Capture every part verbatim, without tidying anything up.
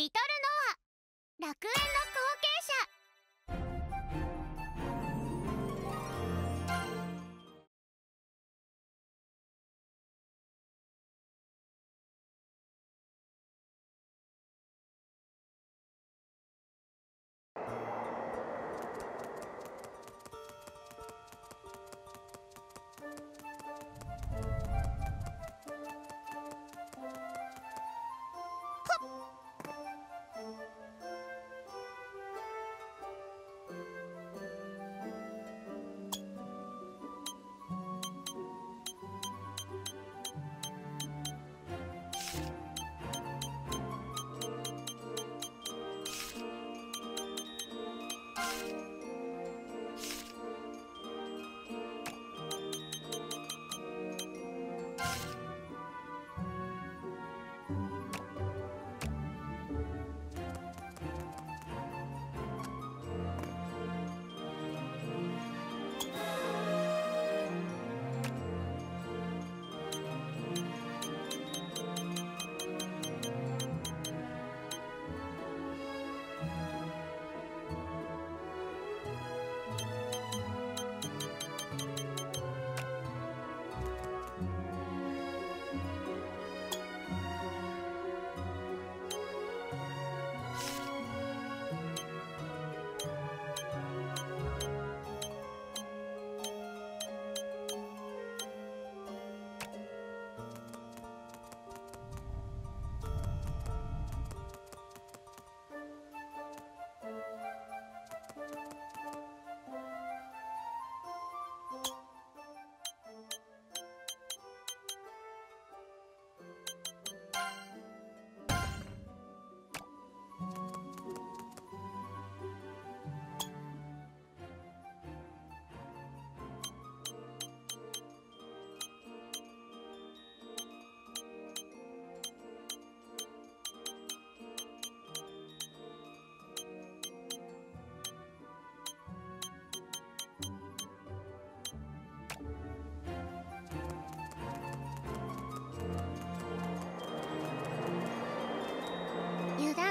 リトルノア、楽園の後継者。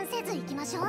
せず行きましょう。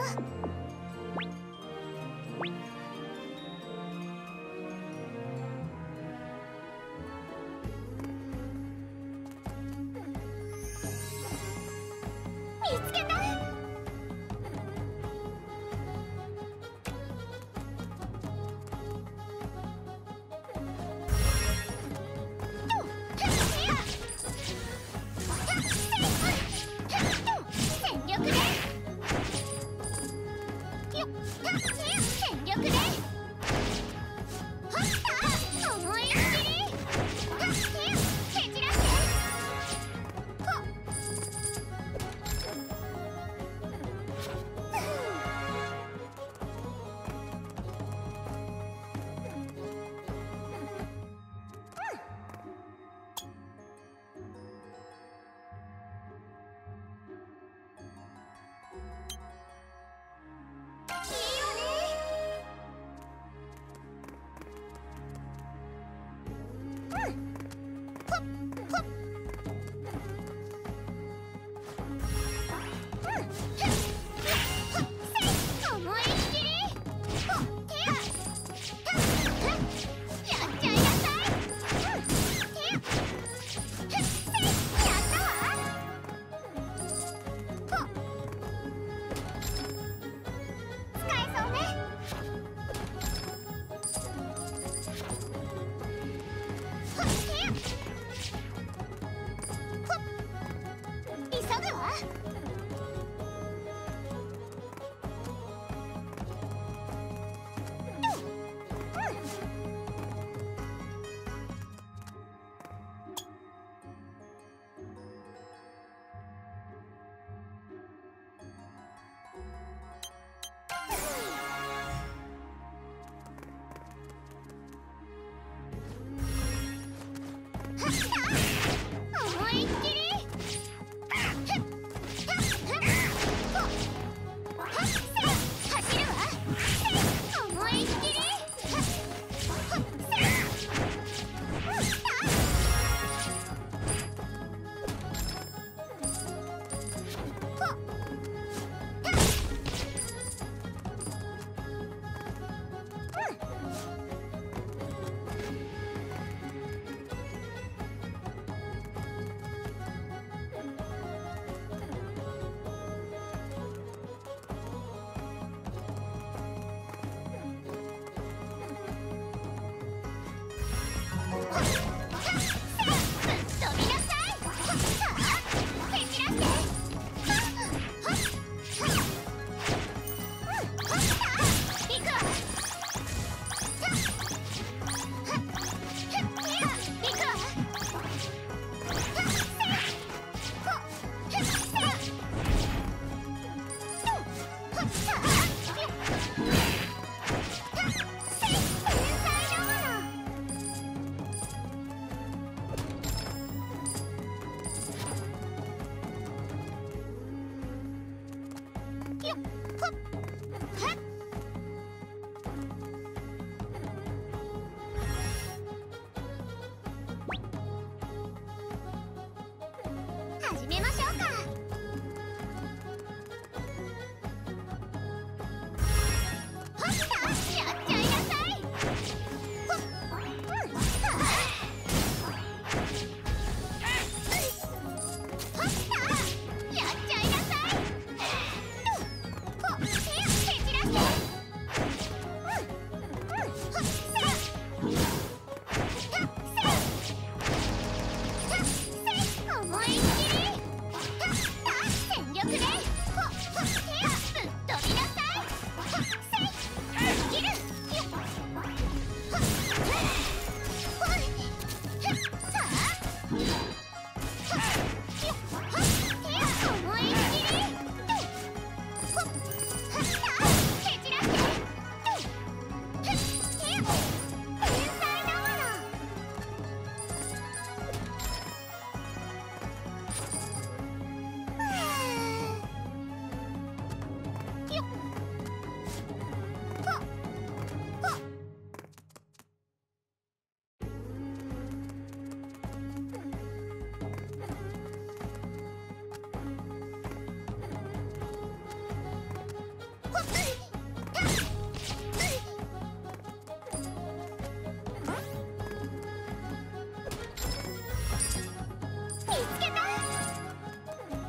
始めましょうか。ほったやっちゃいなさい。ほっ、うん、ほったやっちゃいなさい。ほっ、手を蹴散らして。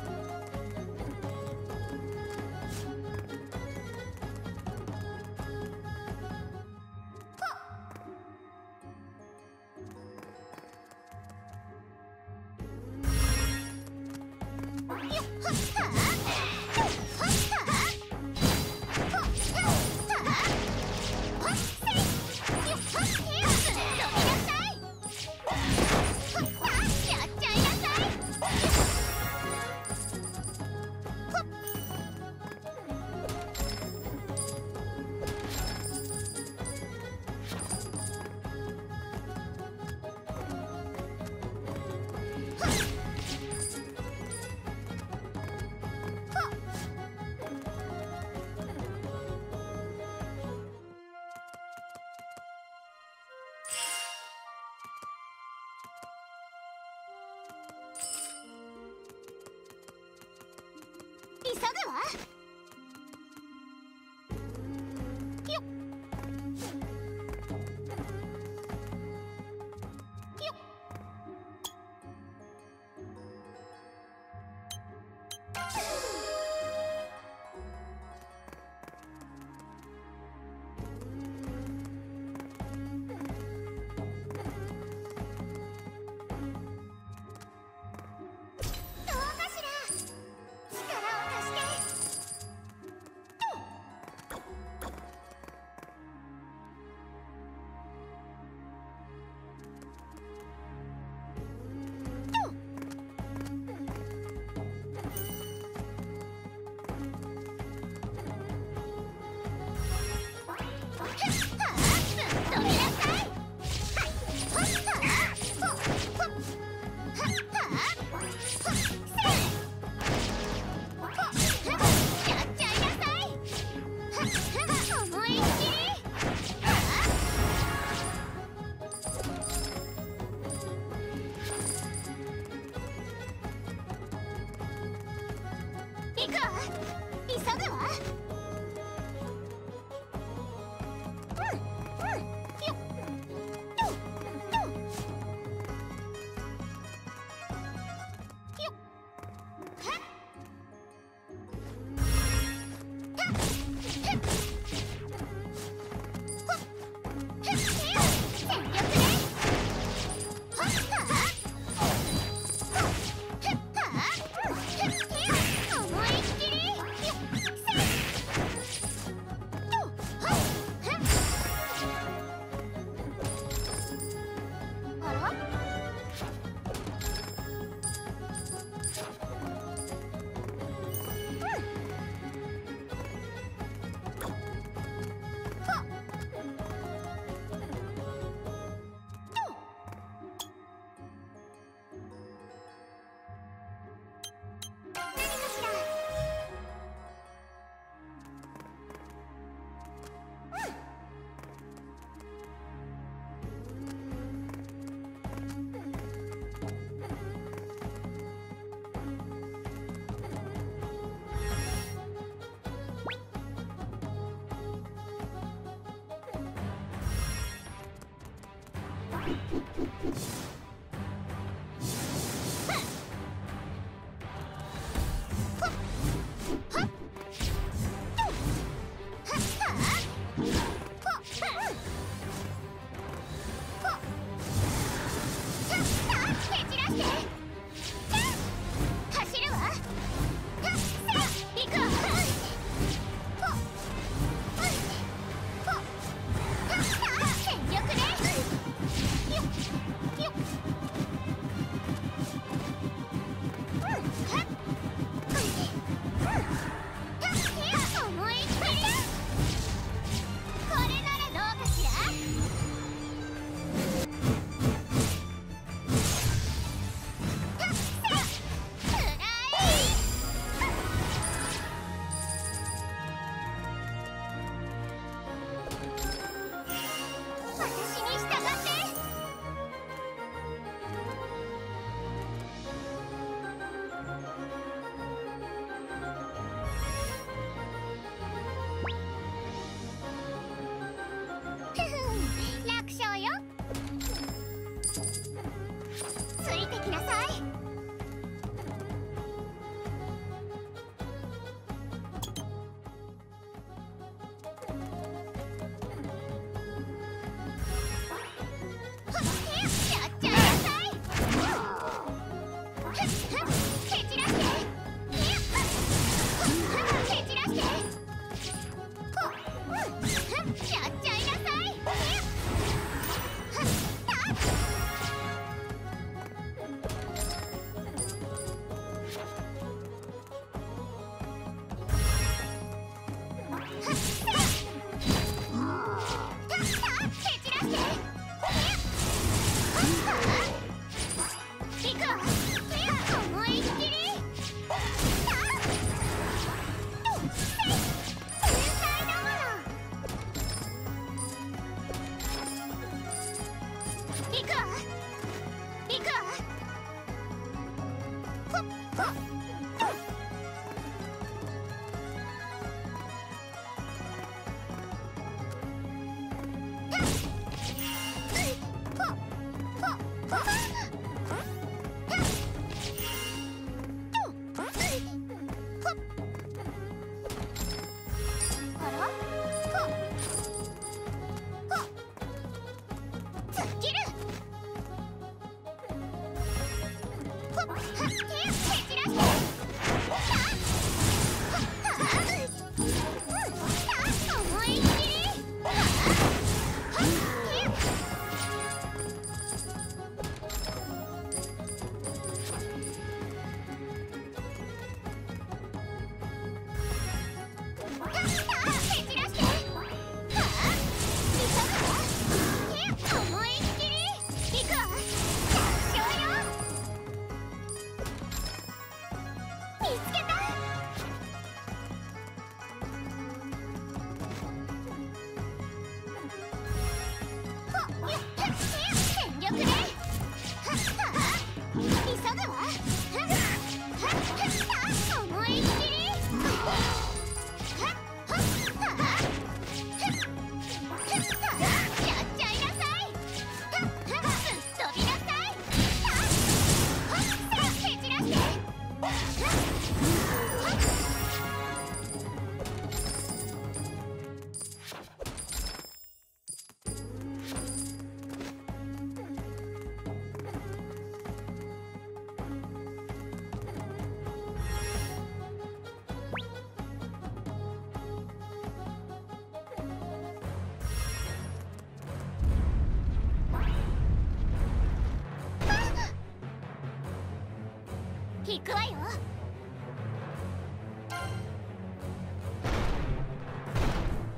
行くわよ。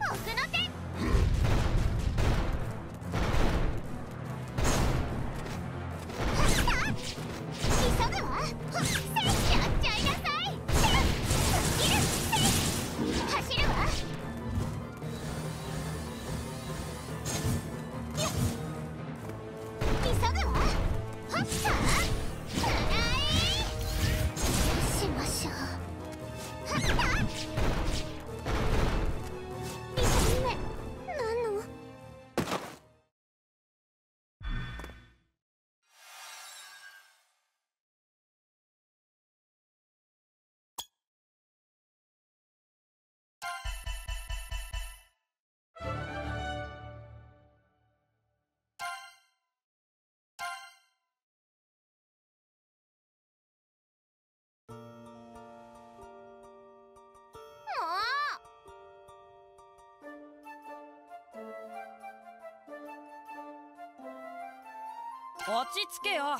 奥の手。急ぐわ。やっちゃいなさい。走るわ。急ぐわ。ほっさあ。落ち着けよ。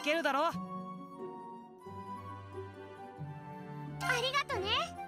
いけるだろ。ありがとね。